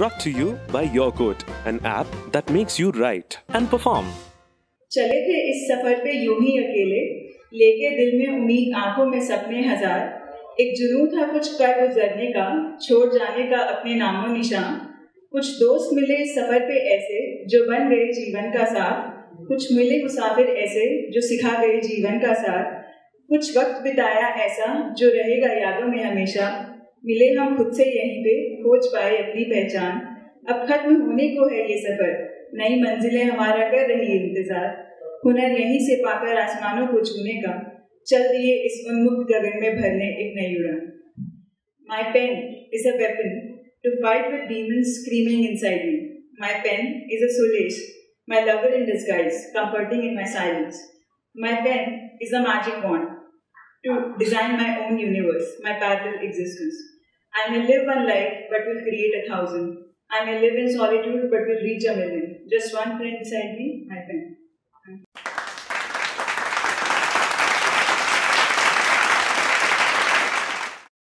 brought to you by YourQuote, an app that makes you write and perform. चले थे इस सफर पे यूं ही अकेले, लेके दिल में उम्मीद, आंखों में सपने हजार। एक जुनून था कुछ कर गुजरने का, छोड़ जाने का अपने नामों निशान। कुछ दोस्त मिले इस सफर पे ऐसे, जो बन गए जीवन का साथ। कुछ मिले मुसाफिर ऐसे, जो सिखा गए जीवन का साथ। कुछ वक्त बिताया ऐसा, जो रहेगा यादों में हमेशा। मिले हम खुद से यहीं पे, खोज पाए अपनी पहचान। अब खत्म होने को है ये सफर, नई मंजिलें हमारा कर रही इंतजार। हुनर यहीं से पाकर आसमानों को छूने का, चल दिए इस उन्मुक्त गगन में भरने एक नई उड़ान। My pen is a weapon to fight with demons screaming inside me. My pen is a solace, my lover in disguise, comforting in my silence. My pen is a magic wand to design my own universe, my parallel existence. I may live one life, but will create 1,000. I may live in solitude, but will reach 1,000,000. Just one friend beside me, my friend.